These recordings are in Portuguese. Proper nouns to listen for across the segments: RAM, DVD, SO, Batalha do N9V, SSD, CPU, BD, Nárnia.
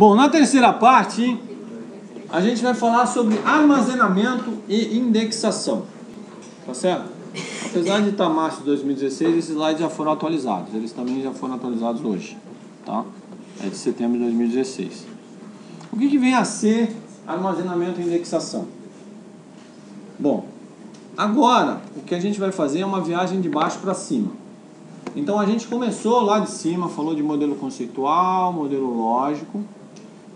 Bom, na terceira parte, a gente vai falar sobre armazenamento e indexação. Tá certo? Apesar de estar março de 2016, esses slides já foram atualizados. Eles também já foram atualizados hoje. Tá? É de setembro de 2016. O que vem a ser armazenamento e indexação? Bom, agora o que a gente vai fazer é uma viagem de baixo para cima. Então a gente começou lá de cima, falou de modelo conceitual, modelo lógico.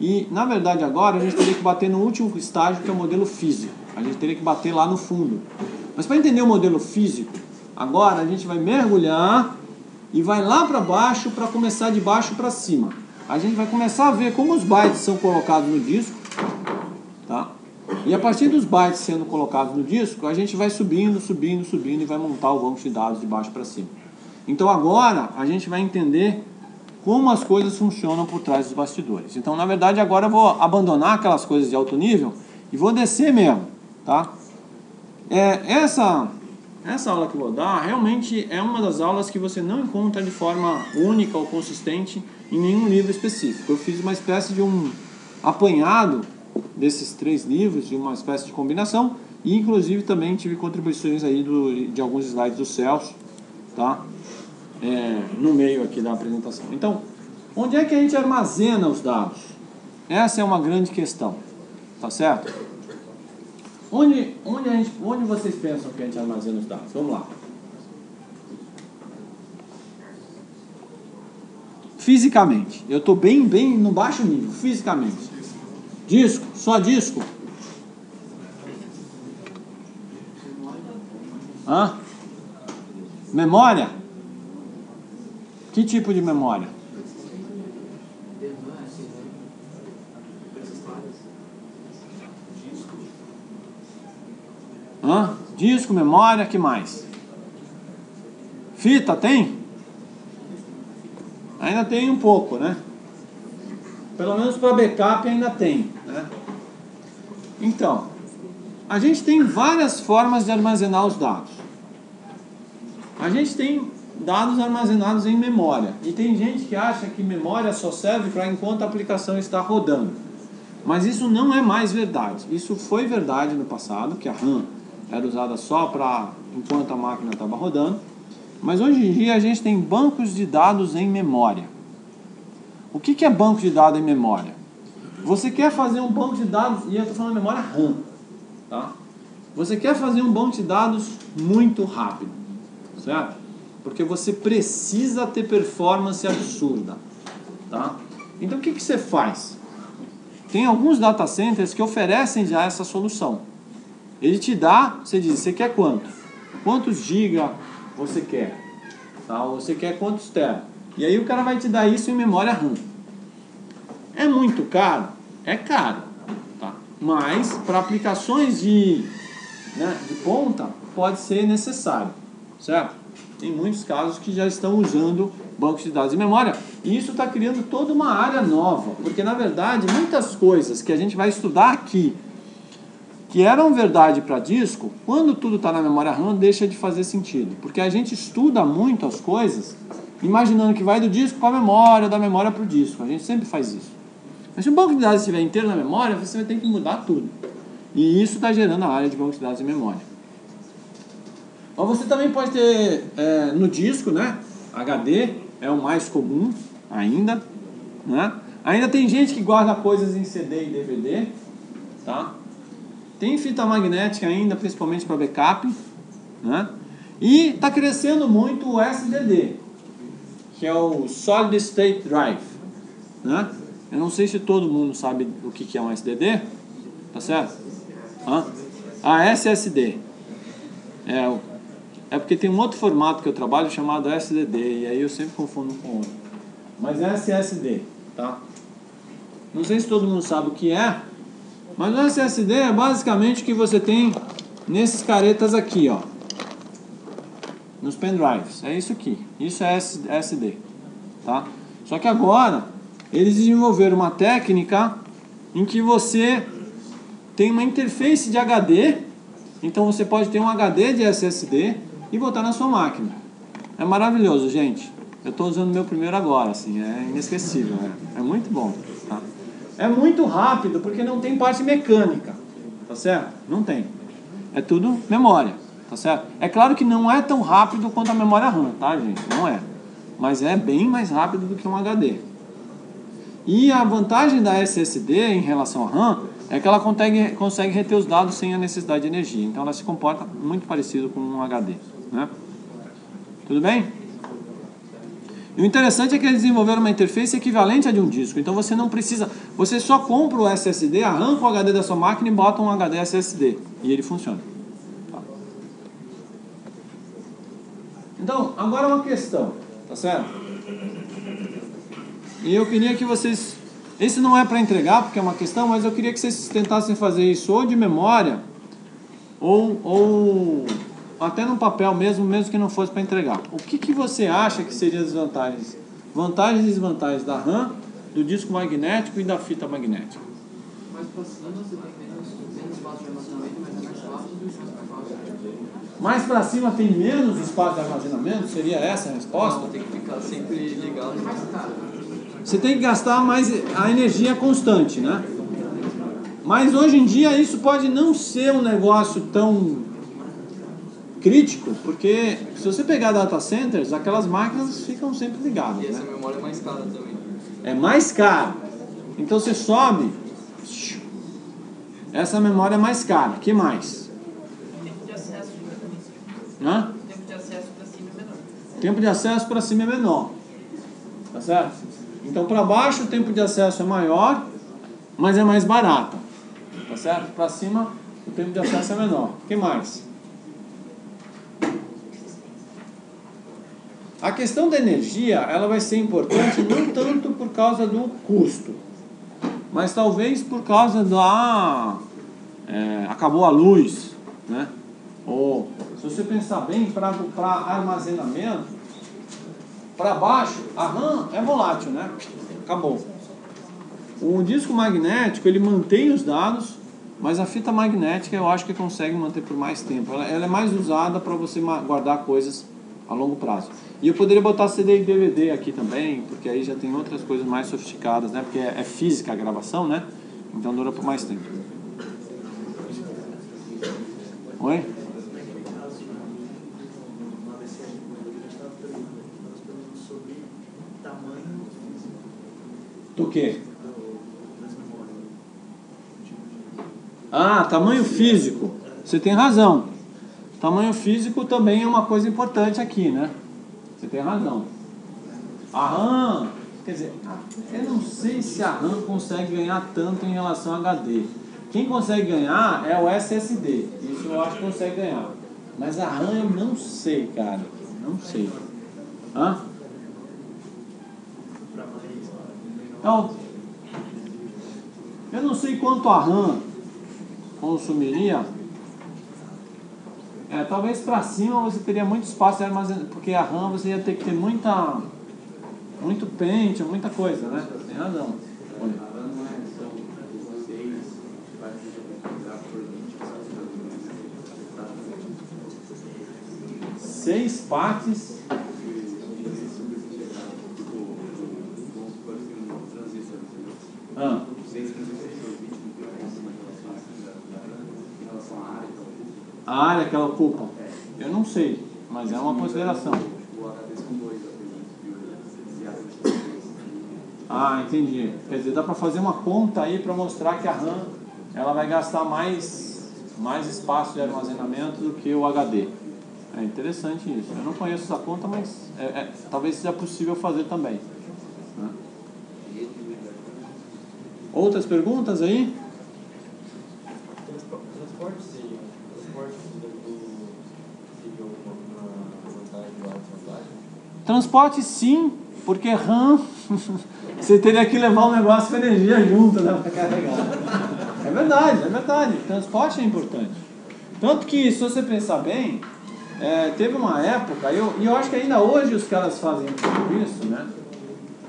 E na verdade agora a gente teria que bater no último estágio, que é o modelo físico. A gente teria que bater lá no fundo. Mas para entender o modelo físico, agora a gente vai mergulhar e vai lá para baixo para começar de baixo para cima. A gente vai começar a ver como os bytes são colocados no disco, tá? E a partir dos bytes sendo colocados no disco, a gente vai subindo, subindo, subindo e vai montar o banco de dados de baixo para cima. Então agora a gente vai entender como as coisas funcionam por trás dos bastidores. Então na verdade agora eu vou abandonar aquelas coisas de alto nível e vou descer mesmo, tá? Essa aula que eu vou dar realmente é uma das aulas que você não encontra de forma única ou consistente em nenhum livro específico. Eu fiz uma espécie de um apanhado desses três livros, de uma espécie de combinação, e inclusive também tive contribuições aí de alguns slides do Celso, tá? No meio aqui da apresentação. Então, onde é que a gente armazena os dados? Essa é uma grande questão, tá certo? Onde vocês pensam que a gente armazena os dados? Vamos lá. Fisicamente. Eu estou bem no baixo nível, fisicamente. Disco, só disco. Hã? Memória? Que tipo de memória? Hã? Disco, memória, que mais? Fita tem? Ainda tem um pouco, né? Pelo menos para backup ainda tem, né? Então, a gente tem várias formas de armazenar os dados. A gente tem dados armazenados em memória. E tem gente que acha que memória só serve para enquanto a aplicação está rodando. Mas isso não é mais verdade. Isso foi verdade no passado, que a RAM era usada só para enquanto a máquina estava rodando, mas hoje em dia a gente tem bancos de dados em memória. O que é banco de dados em memória? Você quer fazer um banco de dados, e eu estou falando memória RAM, tá? Você quer fazer um banco de dados muito rápido, certo? Porque você precisa ter performance absurda, tá? Então o que você faz? Tem alguns data centers que oferecem já essa solução. Ele te dá, você diz, você quer quanto? Quantos giga você quer? Tá? Ou você quer quantos tera? E aí o cara vai te dar isso em memória RAM. É muito caro? É caro. Tá? Mas para aplicações de ponta pode ser necessário. Certo? Tem muitos casos que já estão usando bancos de dados de memória. E isso está criando toda uma área nova. Porque, na verdade, muitas coisas que a gente vai estudar aqui, que eram verdade para disco, quando tudo está na memória RAM, deixa de fazer sentido. Porque a gente estuda muito as coisas, imaginando que vai do disco para a memória, da memória para o disco. A gente sempre faz isso. Mas se o banco de dados estiver inteiro na memória, você vai ter que mudar tudo. E isso está gerando a área de banco de dados de memória. Mas você também pode ter no disco, né? HD é o mais comum ainda, né? Ainda tem gente que guarda coisas em CD e DVD, tá? Tem fita magnética ainda, principalmente para backup, né? E está crescendo muito o SSD, que é o Solid State Drive, né? Eu não sei se todo mundo sabe o que é um SSD, tá certo? Ah, SSD. É porque tem um outro formato que eu trabalho chamado SDD, e aí eu sempre confundo com outro. Mas é SSD, tá? Não sei se todo mundo sabe o que é, mas o SSD é basicamente o que você tem nesses caretas aqui, ó. Nos pendrives, é isso aqui. Isso é SSD, tá? Só que agora, eles desenvolveram uma técnica em que você tem uma interface de HD, então você pode ter um HD de SSD, e botar na sua máquina. É maravilhoso, gente. Eu estou usando o meu primeiro agora, assim, é inesquecível, né? É muito bom, tá? É muito rápido, porque não tem parte mecânica, tá certo? Não tem. É tudo memória, tá certo? É claro que não é tão rápido quanto a memória RAM, tá, gente? Não é. Mas é bem mais rápido do que um HD. E a vantagem da SSD em relação à RAM é que ela consegue reter os dados sem a necessidade de energia. Então ela se comporta muito parecido com um HD, né? Tudo bem? E o interessante é que eles desenvolveram uma interface equivalente à de um disco. Então você não precisa... Você só compra o SSD, arranca o HD da sua máquina e bota um HD SSD. E ele funciona. Tá. Então, agora uma questão. Tá certo? E eu queria que vocês... Esse não é para entregar, porque é uma questão, mas eu queria que vocês tentassem fazer isso ou de memória, ou até no papel mesmo, mesmo que não fosse para entregar. O que que você acha que seriam as vantagens? Vantagens e desvantagens da RAM, do disco magnético e da fita magnética. Mais para cima tem menos espaço de armazenamento? Seria essa a resposta? Não, tem que ficar sempre ligado. Você tem que gastar mais a energia constante, né? Mas hoje em dia isso pode não ser um negócio tão crítico, porque se você pegar data centers, aquelas máquinas ficam sempre ligadas, né? E essa memória é mais cara também. É mais cara. Então você sobe, essa memória é mais cara. O que mais? Tempo de acesso também. Hã? Tempo de acesso para cima é menor. Tempo de acesso para cima é menor. Tá certo? Então, para baixo, o tempo de acesso é maior, mas é mais barata. Tá certo? Para cima, o tempo de acesso é menor. O que mais? A questão da energia, ela vai ser importante não tanto por causa do custo, mas talvez por causa da... acabou a luz, né? Ou, se você pensar bem, para armazenamento... Para baixo, a RAM é volátil, né? Acabou. O disco magnético, ele mantém os dados, mas a fita magnética eu acho que consegue manter por mais tempo. Ela é mais usada para você guardar coisas a longo prazo. E eu poderia botar CD e DVD aqui também, porque aí já tem outras coisas mais sofisticadas, né? Porque é física a gravação, né? Então dura por mais tempo. Oi? Do quê? Ah, tamanho físico. Você tem razão. Tamanho físico também é uma coisa importante aqui, né? Você tem razão. A RAM, quer dizer, eu não sei se a RAM consegue ganhar tanto em relação ao HD. Quem consegue ganhar é o SSD. Isso eu acho que consegue ganhar. Mas a RAM eu não sei, cara. Não sei. Hã? Então, eu não sei quanto a RAM consumiria. Talvez para cima você teria muito espaço de armazenamento, porque a RAM você ia ter que ter muito pente, muita coisa, né? Tem razão. Olha. 6 partes. A área que ela ocupa, eu não sei, mas é uma consideração. Ah, entendi. Quer dizer, dá para fazer uma conta aí para mostrar que a RAM ela vai gastar mais espaço de armazenamento do que o HD. É interessante isso. Eu não conheço essa conta, mas talvez seja possível fazer também. Outras perguntas aí? Transporte seria alguma vantagem? Transporte sim, porque RAM você teria que levar um negócio com energia junto, né, para carregar. É verdade, é verdade. Transporte é importante. Tanto que, se você pensar bem, teve uma época, e eu acho que ainda hoje os caras fazem isso, né?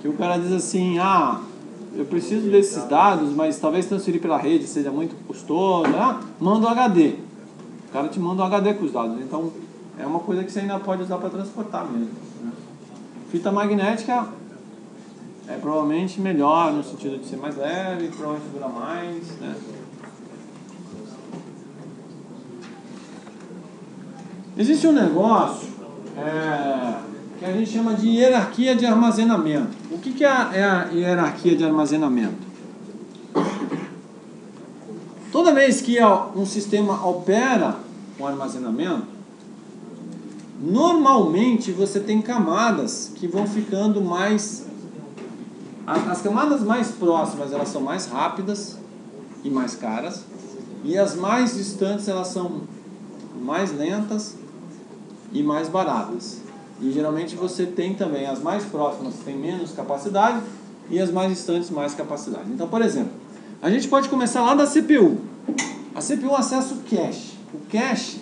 Que o cara diz assim, eu preciso desses dados, mas talvez transferir pela rede seja muito custoso. Manda o HD. O cara te manda o HD com os dados. Então, é uma coisa que você ainda pode usar para transportar mesmo. Fita magnética, é provavelmente melhor no sentido de ser mais leve, provavelmente dura mais, né? Existe um negócio que a gente chama de hierarquia de armazenamento. O que é a hierarquia de armazenamento? Toda vez que um sistema opera com armazenamento, normalmente você tem camadas que vão ficando mais... As camadas mais próximas, elas são mais rápidas e mais caras, e as mais distantes, elas são mais lentas e mais baratas. E geralmente você tem também as mais próximas têm menos capacidade e as mais distantes mais capacidade. Então, por exemplo, a gente pode começar lá da CPU. A CPU acessa o cache. O cache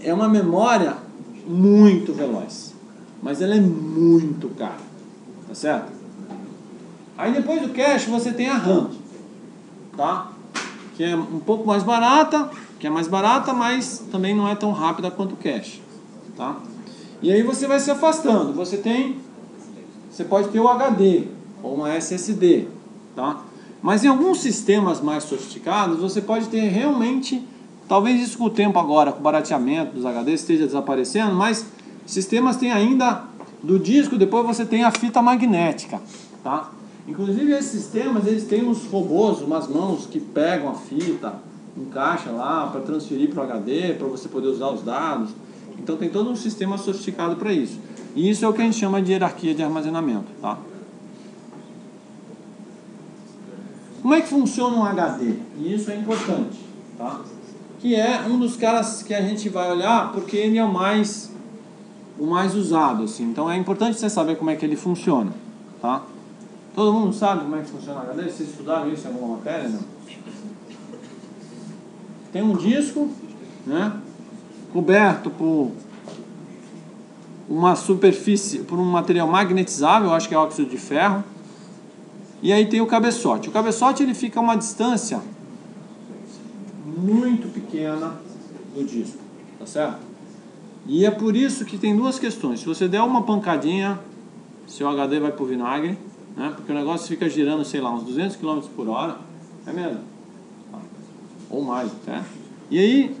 é uma memória muito veloz, mas ela é muito cara, tá certo? Aí depois do cache você tem a RAM, tá? Que é um pouco mais barata, mas também não é tão rápida quanto o cache, tá? E aí você vai se afastando. Você pode ter o HD ou uma SSD, tá? Mas em alguns sistemas mais sofisticados você pode ter realmente, talvez isso com o tempo agora, com o barateamento dos HDs esteja desaparecendo, mas sistemas tem ainda do disco, depois você tem a fita magnética, tá? Inclusive esses sistemas, eles têm uns robôs, umas mãos que pegam a fita, encaixa lá para transferir para o HD, para você poder usar os dados. Então tem todo um sistema sofisticado para isso. E isso é o que a gente chama de hierarquia de armazenamento, tá? Como é que funciona um HD? E isso é importante, tá? Que é um dos caras que a gente vai olhar, porque ele é o mais usado, assim. Então é importante você saber como é que ele funciona, tá? Todo mundo sabe como é que funciona o HD? Vocês estudaram isso em alguma matéria, não? Tem um disco, né? Coberto por uma superfície, por um material magnetizável, acho que é óxido de ferro. E aí tem o cabeçote. O cabeçote, ele fica a uma distância muito pequena do disco, tá certo? E é por isso que tem duas questões. Se você der uma pancadinha, seu HD vai pro vinagre, né? Porque o negócio fica girando, sei lá, uns 200 km por hora, é mesmo? Ou mais até. E aí...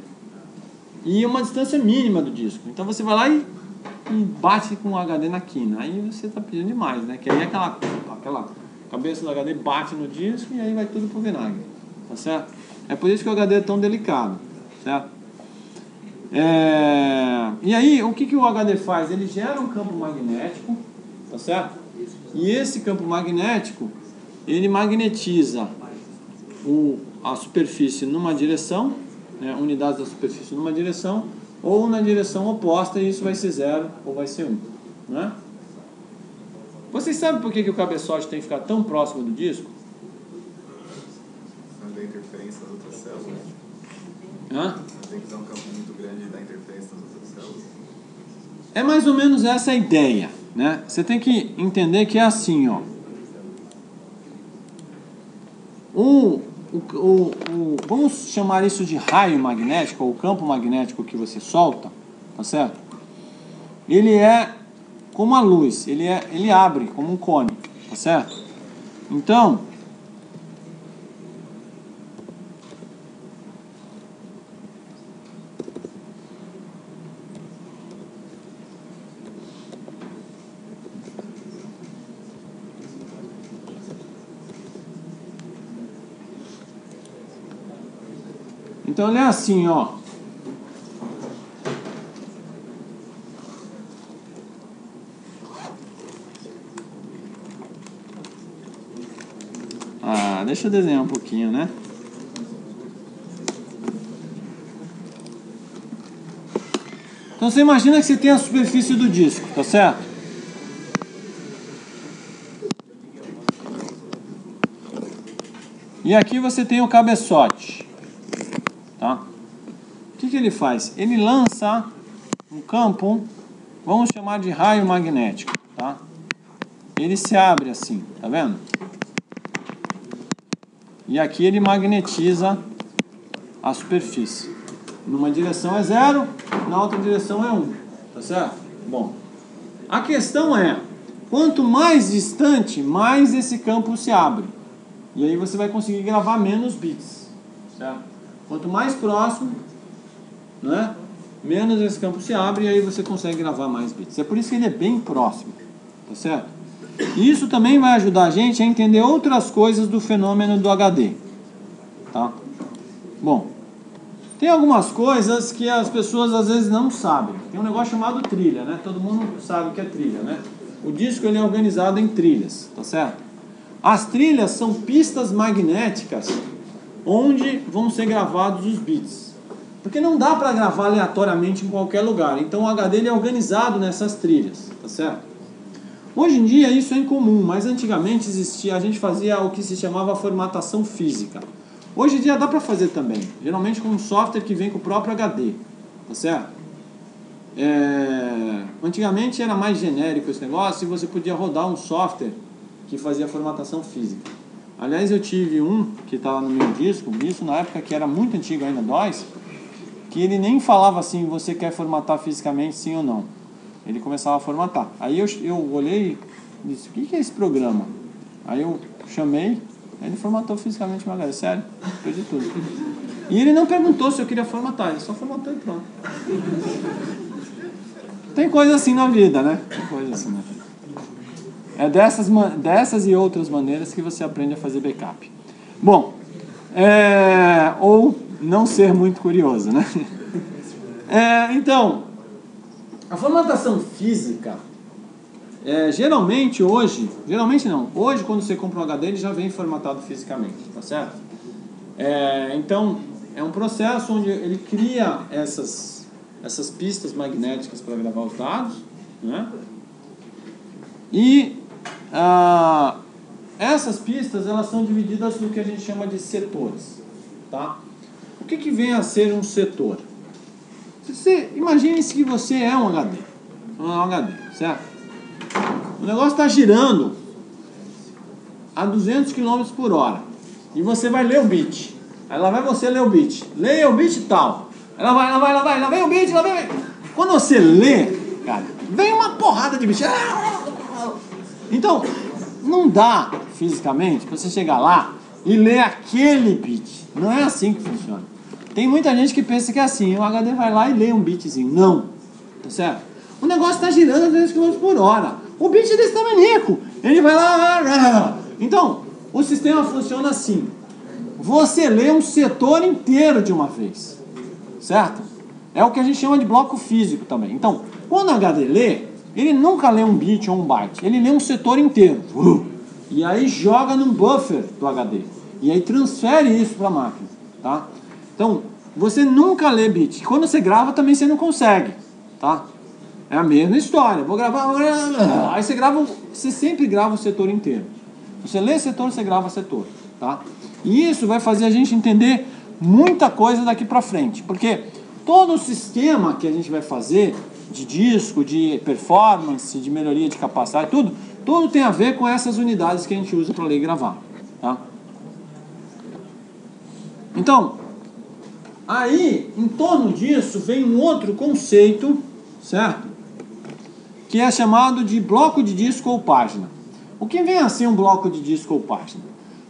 E uma distância mínima do disco. Então você vai lá e bate com o HD na quina. Aí você está pedindo demais, né? Que aí aquela cabeça do HD bate no disco e aí vai tudo pro vinagre. Tá certo? É por isso que o HD é tão delicado. Certo? E aí, o que o HD faz? Ele gera um campo magnético. Tá certo? E esse campo magnético, ele magnetiza a superfície numa direção... Né, unidades da superfície numa direção ou na direção oposta, e isso vai ser 0 ou vai ser 1, né? Vocês sabem por que o cabeçote tem que ficar tão próximo do disco? Não dá interferência nas outras células. Hã? Tem que dar um campo muito grande e dar interferência nas outras células. É mais ou menos essa a ideia, né? Você tem que entender que é assim, ó. Vamos chamar isso de raio magnético, ou campo magnético que você solta, tá certo? Ele é como a luz, ele abre como um cone, tá certo? Então, ele é assim, ó. Ah, deixa eu desenhar um pouquinho, né? Então você imagina que você tem a superfície do disco, tá certo? E aqui você tem o cabeçote. Tá? O que ele faz? Ele lança um campo, vamos chamar de raio magnético, tá? Ele se abre assim, tá vendo? E aqui ele magnetiza a superfície. Numa direção é 0, na outra direção é 1, tá certo? Bom, a questão é, Quanto mais distante, mais esse campo se abre. E aí você vai conseguir gravar menos bits. Certo? Quanto mais próximo, né, menos esse campo se abre e aí você consegue gravar mais bits. É por isso que ele é bem próximo. Tá certo? E isso também vai ajudar a gente a entender outras coisas do fenômeno do HD. Tá? Bom, tem algumas coisas que as pessoas às vezes não sabem. Tem um negócio chamado trilha, né? Todo mundo sabe o que é trilha, né? O disco ele é organizado em trilhas, tá certo? As trilhas são pistas magnéticas onde vão ser gravados os bits. Porque não dá para gravar aleatoriamente em qualquer lugar. Então o HD ele é organizado nessas trilhas, tá certo? Hoje em dia isso é incomum, mas antigamente existia, a gente fazia o que se chamava formatação física. Hoje em dia dá para fazer também, geralmente com um software que vem com o próprio HD, tá certo? Antigamente era mais genérico esse negócio e você podia rodar um software que fazia formatação física. Aliás, eu tive um que estava no meu disco, isso na época que era muito antigo ainda, DOS, que ele nem falava assim, você quer formatar fisicamente sim ou não. Ele começava a formatar. Aí eu olhei e disse, o que é esse programa? Aí eu chamei, ele formatou fisicamente meu HD, sério, perdi tudo. E ele não perguntou se eu queria formatar, ele só formatou e pronto. Tem coisa assim na vida, né? Tem coisa assim na vida. É dessas e outras maneiras que você aprende a fazer backup. Bom, ou não ser muito curioso, né? Então, a formatação física, geralmente hoje, hoje quando você compra um HD ele já vem formatado fisicamente, tá certo? Então, é um processo onde ele cria essas pistas magnéticas para gravar os dados, né? E essas pistas elas são divididas no que a gente chama de setores, tá? O que que vem a ser um setor? Imagine-se que você é um HD, certo? O negócio está girando a 200 km por hora e você vai ler o bit. Aí lá vai você ler o bit, leia o bit tal. Ela vai, vem o bit, lá vem. Quando você lê, cara, vem uma porrada de bicho. Então, não dá fisicamente pra você chegar lá e ler aquele bit. Não é assim que funciona. Tem muita gente que pensa que é assim, o HD vai lá e lê um bitzinho. Não, tá certo? O negócio tá girando a 200 km por hora. O bit desse tamanico, ele vai lá. Então, o sistema funciona assim. Você lê um setor inteiro de uma vez. Certo? É o que a gente chama de bloco físico também. Então, quando o HD lê, ele nunca lê um bit ou um byte. Ele lê um setor inteiro. E aí joga num buffer do HD. E aí transfere isso para a máquina. Tá? Então, você nunca lê bit. Quando você grava também você não consegue. Tá? É a mesma história. Vou gravar... Aí você grava... Você sempre grava o setor inteiro. Você lê setor, você grava setor. Tá? E isso vai fazer a gente entender... muita coisa daqui pra frente, porque todo o sistema que a gente vai fazer de disco, de performance, de melhoria de capacidade, tudo tem a ver com essas unidades que a gente usa para ler e gravar, tá? Então, aí em torno disso vem um outro conceito, certo? Que é chamado de bloco de disco ou página. O que vem a ser um bloco de disco ou página?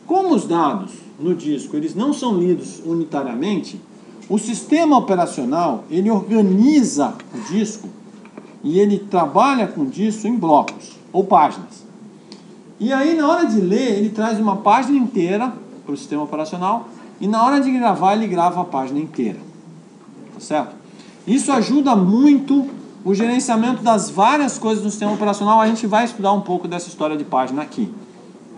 Como os dados no disco eles não são lidos unitariamente, o sistema operacional ele organiza o disco e ele trabalha com isso em blocos ou páginas. E aí na hora de ler ele traz uma página inteira para o sistema operacional e na hora de gravar ele grava a página inteira, tá certo? Isso ajuda muito o gerenciamento das várias coisas do sistema operacional. A gente vai estudar um pouco dessa história de página aqui,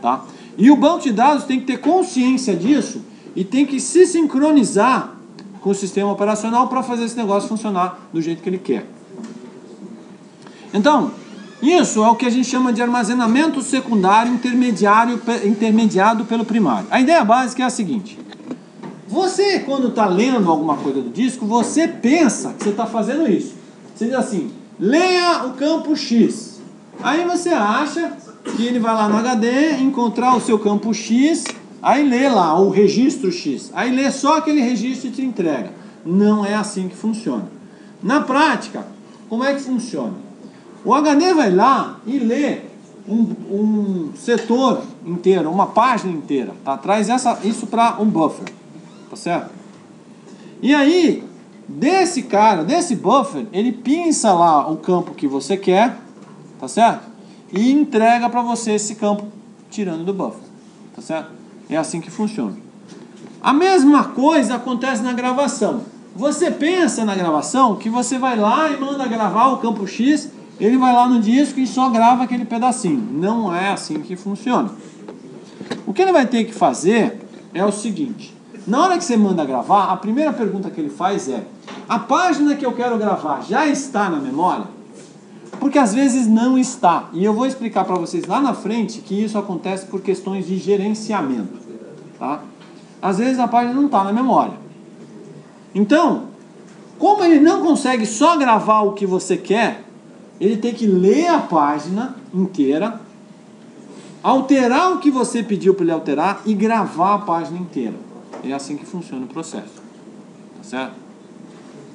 tá? E o banco de dados tem que ter consciência disso e tem que se sincronizar com o sistema operacional para fazer esse negócio funcionar do jeito que ele quer. Então, isso é o que a gente chama de armazenamento secundário intermediado pelo primário. A ideia básica é a seguinte. Você, quando está lendo alguma coisa do disco, você pensa que você está fazendo isso. Você diz assim, leia o campo X. Aí você acha... que ele vai lá no HD, encontrar o seu campo X, aí lê lá o registro X, aí lê só aquele registro e te entrega. Não é assim que funciona. Na prática, como é que funciona? O HD vai lá e lê um setor inteiro, uma página inteira, tá? Traz isso para um buffer, tá certo? E aí, desse buffer, ele pinça lá o campo que você quer, tá certo? E entrega para você esse campo tirando do buffer, tá certo? É assim que funciona. A mesma coisa acontece na gravação. Você pensa na gravação que você vai lá e manda gravar o campo X, ele vai lá no disco e só grava aquele pedacinho. Não é assim que funciona. O que ele vai ter que fazer é o seguinte: na hora que você manda gravar, a primeira pergunta que ele faz é: a página que eu quero gravar já está na memória? Porque às vezes não está. E eu vou explicar para vocês lá na frente que isso acontece por questões de gerenciamento, tá? Às vezes a página não está na memória. Então, como ele não consegue só gravar o que você quer, ele tem que ler a página inteira, alterar o que você pediu para ele alterar e gravar a página inteira. É assim que funciona o processo, tá certo?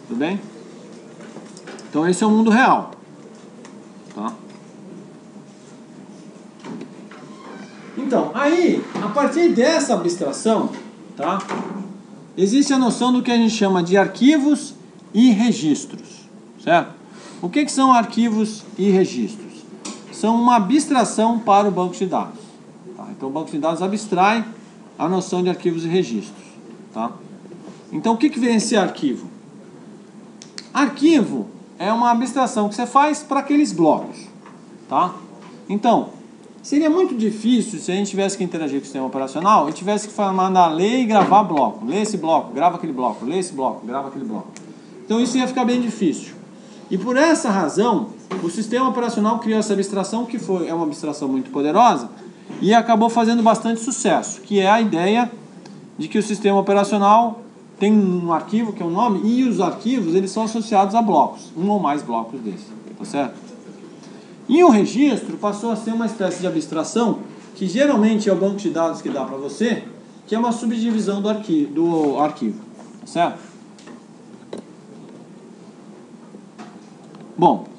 Tudo bem? Então esse é o mundo real, tá? Então, aí, a partir dessa abstração, tá? Existe a noção do que a gente chama de arquivos e registros, certo? O que são arquivos e registros? São uma abstração para o banco de dados, tá? Então o banco de dados abstrai a noção de arquivos e registros, tá? Então o que vem esse arquivo? Arquivo é uma abstração que você faz para aqueles blocos, tá? Então, seria muito difícil se a gente tivesse que interagir com o sistema operacional e tivesse que mandar ler e gravar bloco. Lê esse bloco, grava aquele bloco, lê esse bloco, grava aquele bloco. Então isso ia ficar bem difícil. E por essa razão, o sistema operacional criou essa abstração, que é uma abstração muito poderosa, e acabou fazendo bastante sucesso, que é a ideia de que o sistema operacional tem um arquivo, que é um nome, e os arquivos eles são associados a blocos, um ou mais blocos desse, tá certo? E o registro passou a ser uma espécie de abstração, que geralmente é o banco de dados que dá para você, que é uma subdivisão do arquivo, tá certo? Bom,